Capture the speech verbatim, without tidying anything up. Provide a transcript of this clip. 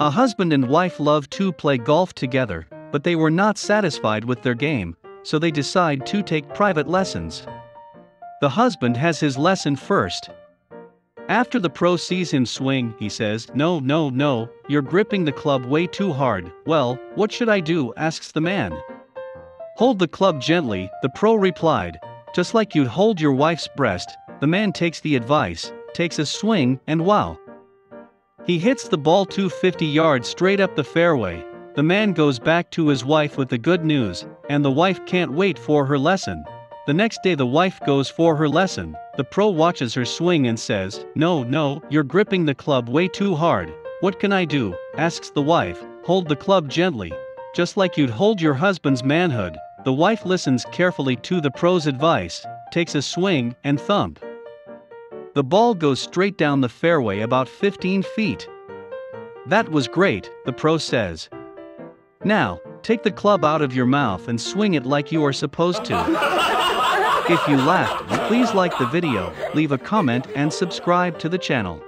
A husband and wife love to play golf together, but they were not satisfied with their game, so they decide to take private lessons. The husband has his lesson first. After the pro sees him swing, he says, "No, no, no, you're gripping the club way too hard." "Well, what should I do?" asks the man. "Hold the club gently," the pro replied, "just like you'd hold your wife's breast." The man takes the advice, takes a swing, and wow. He hits the ball two hundred fifty yards straight up the fairway. The man goes back to his wife with the good news, and the wife can't wait for her lesson. The next day the wife goes for her lesson. The pro watches her swing and says, "No, no, you're gripping the club way too hard." "What can I do?" asks the wife. "Hold the club gently, just like you'd hold your husband's manhood." The wife listens carefully to the pro's advice, takes a swing, and thump. The ball goes straight down the fairway about fifteen feet. "That was great," the pro says. "Now, take the club out of your mouth and swing it like you are supposed to." If you laughed, please like the video, leave a comment and subscribe to the channel.